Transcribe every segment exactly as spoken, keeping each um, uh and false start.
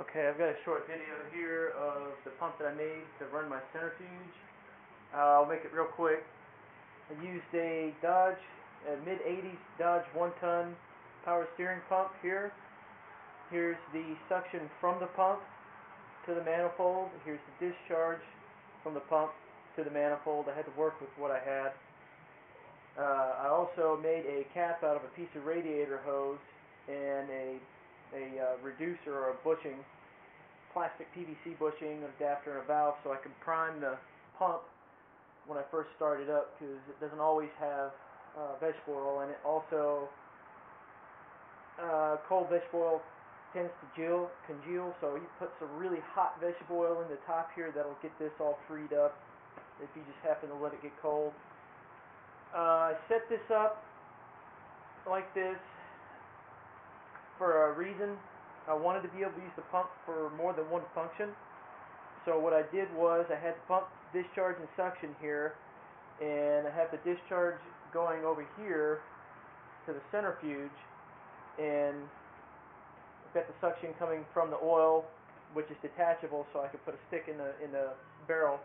Okay, I've got a short video here of the pump that I made to run my centrifuge. Uh, I'll make it real quick. I used a Dodge, a mid eighties Dodge one ton power steering pump here. Here's the suction from the pump to the manifold. Here's the discharge from the pump to the manifold. I had to work with what I had. Uh, I also made a cap out of a piece of radiator hose and a a uh, reducer or a bushing, plastic P V C bushing, an adapter, and a valve so I can prime the pump when I first start it up, because it doesn't always have uh, vegetable oil in it. Also, uh, cold vegetable oil tends to gel, congeal, so you put some really hot vegetable oil in the top here, that'll get this all freed up if you just happen to let it get cold. Uh, I set this up like this for a reason. I wanted to be able to use the pump for more than one function. So what I did was I had the pump, discharge, and suction here, and I had the discharge going over here to the centrifuge, and I've got the suction coming from the oil, which is detachable, so I could put a stick in the in the barrel.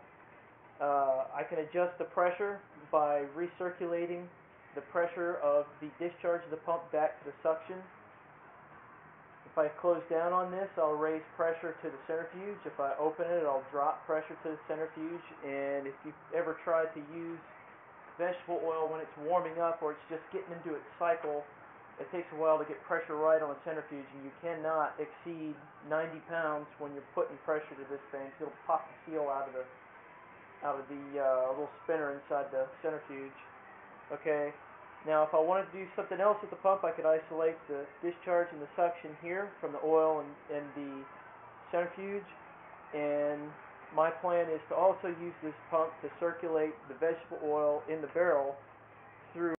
Uh, I can adjust the pressure by recirculating the pressure of the discharge of the pump back to the suction. If I close down on this, I'll raise pressure to the centrifuge. If I open it, I'll drop pressure to the centrifuge. And if you ever try to use vegetable oil when it's warming up or it's just getting into its cycle, it takes a while to get pressure right on a centrifuge, and you cannot exceed ninety pounds when you're putting pressure to this thing, because it'll pop the seal out of the out of the uh, little spinner inside the centrifuge. Okay. Now, if I wanted to do something else with the pump, I could isolate the discharge and the suction here from the oil and, and the centrifuge. And my plan is to also use this pump to circulate the vegetable oil in the barrel through